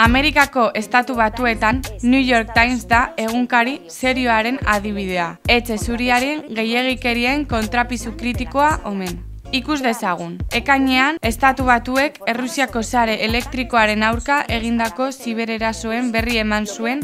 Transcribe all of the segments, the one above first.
Amerikako estatu batuetan New York Times da egunkari serioaren adibidea, Etxe Zuriaren gehiegikerien kontrapisu kritikoa omen. Ikus dezagun, ekainean, estatu batuek Errusiako sare elektrikoaren aurka egindako zibererasoen berri eman zuen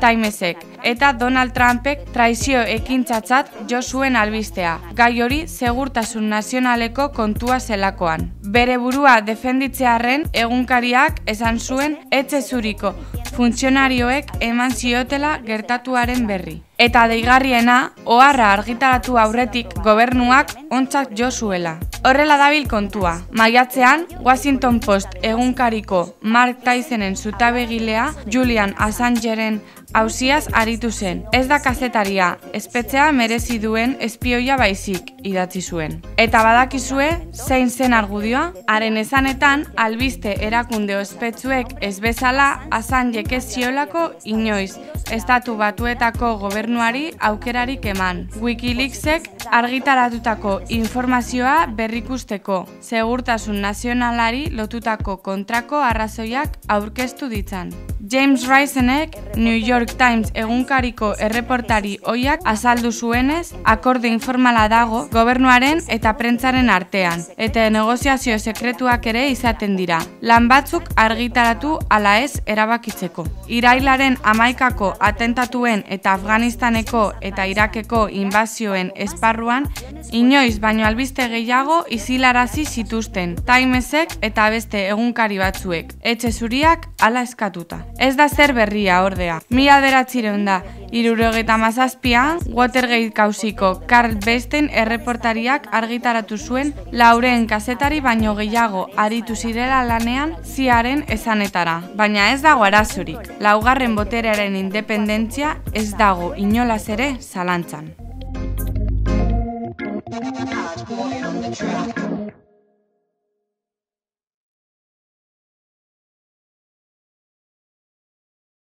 Timesek, eta Donald Trumpek traizio ekintzatzat jo zuen albistea, gai hori segurtasun nazionaleko kontua zelakoan. Bere burua defenditzearren egunkariak esan zuen Etxe Zuriko funtzionarioek eman ziotela gertatuaren berri. Eta deigarriena, oharra argitaratu aurretik gobernuak ontzat jo zuela. Horrela dabil kontua, maiatzean Washington Post egunkariko Mark Tysenen zutabegilea Julian Assangeren auziaz aritu zen. Ez da kazetaria, espetxea merezi duen espioia baizik idatzi zuen. Eta badakizue, zein zen argudioa? Haren esanetan, albiste erakunde ospetsuek ez bezala Assangek ez ziolako inoiz, estatu batuetako gobernuari aukerarik eman. WikiLeaksek argitaratutako informazioa berrikusteko, segurtasun nazionalari lotutako kontrako arrazoiak aurkeztu ditzan. James Risenek, New York Times egunkariko erreportari oiak azaldu zuenez, akorde informala dago gobernuaren eta prentzaren artean, eta negoziazio sekretuak ere izaten dira, lan batzuk argitaratu ala ez erabakitzeko. Irailaren 11ko atentatuen eta Afganistaneko eta Irakeko inbazioen esparruan, inoiz baino albiste gehiago izilarazi zituzten, Timesek eta beste egunkari batzuek, Etxe Zuriak ala eskatuta. Ez da zer berria ordea. 1997an, Watergate kausiko Carl Bernstein erreportariak argitaratu zuen lauren kazetari baino gehiago aritu zirela lanean CIAren esanetara. Baina ez dago arazorik. Laugarren boterearen independentzia ez dago inolaz ere zalantzan.